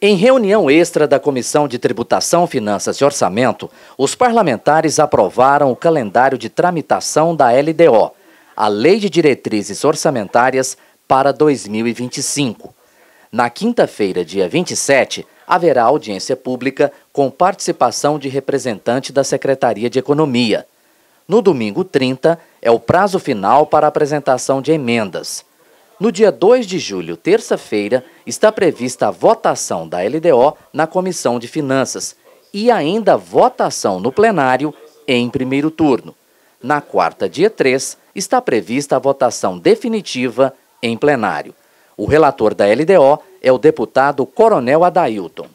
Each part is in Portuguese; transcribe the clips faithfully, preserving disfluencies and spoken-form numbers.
Em reunião extra da Comissão de Tributação, Finanças e Orçamento, os parlamentares aprovaram o calendário de tramitação da L D O, a Lei de Diretrizes Orçamentárias para dois mil e vinte e cinco. Na quinta-feira, dia vinte e sete, haverá audiência pública com participação de representante da Secretaria de Economia. No domingo trinta, é o prazo final para a apresentação de emendas. No dia dois de julho, terça-feira, está prevista a votação da L D O na Comissão de Finanças e ainda votação no plenário em primeiro turno. Na quarta, dia três, está prevista a votação definitiva em plenário. O relator da L D O é o deputado Coronel Adailton.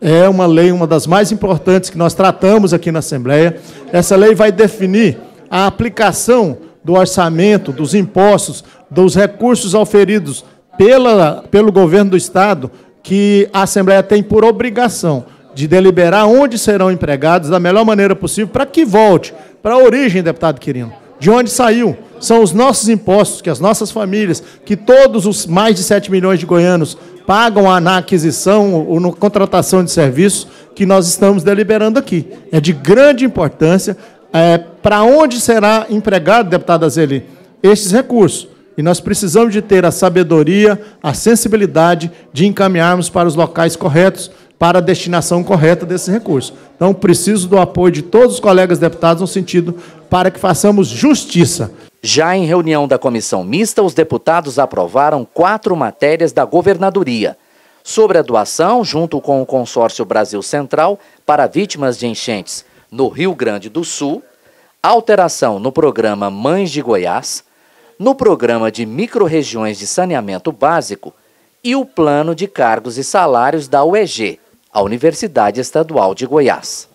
É uma lei, uma das mais importantes que nós tratamos aqui na Assembleia. Essa lei vai definir a aplicação do orçamento, dos impostos, dos recursos oferidos pela, pelo governo do Estado, que a Assembleia tem por obrigação de deliberar onde serão empregados da melhor maneira possível para que volte para a origem, deputado Quirino, de onde saiu. São os nossos impostos, que as nossas famílias, que todos os mais de sete milhões de goianos pagam na aquisição ou na contratação de serviços que nós estamos deliberando aqui. É de grande importância é, para onde será empregado, deputada Zeli, estes recursos. E nós precisamos de ter a sabedoria, a sensibilidade de encaminharmos para os locais corretos, para a destinação correta desse recurso. Então, preciso do apoio de todos os colegas deputados no sentido para que façamos justiça. Já em reunião da comissão mista, os deputados aprovaram quatro matérias da governadoria. Sobre a doação, junto com o Consórcio Brasil Central, para vítimas de enchentes no Rio Grande do Sul, alteração no programa Mães de Goiás, no programa de Microrregiões de Saneamento Básico e o plano de cargos e salários da U E G, a Universidade Estadual de Goiás.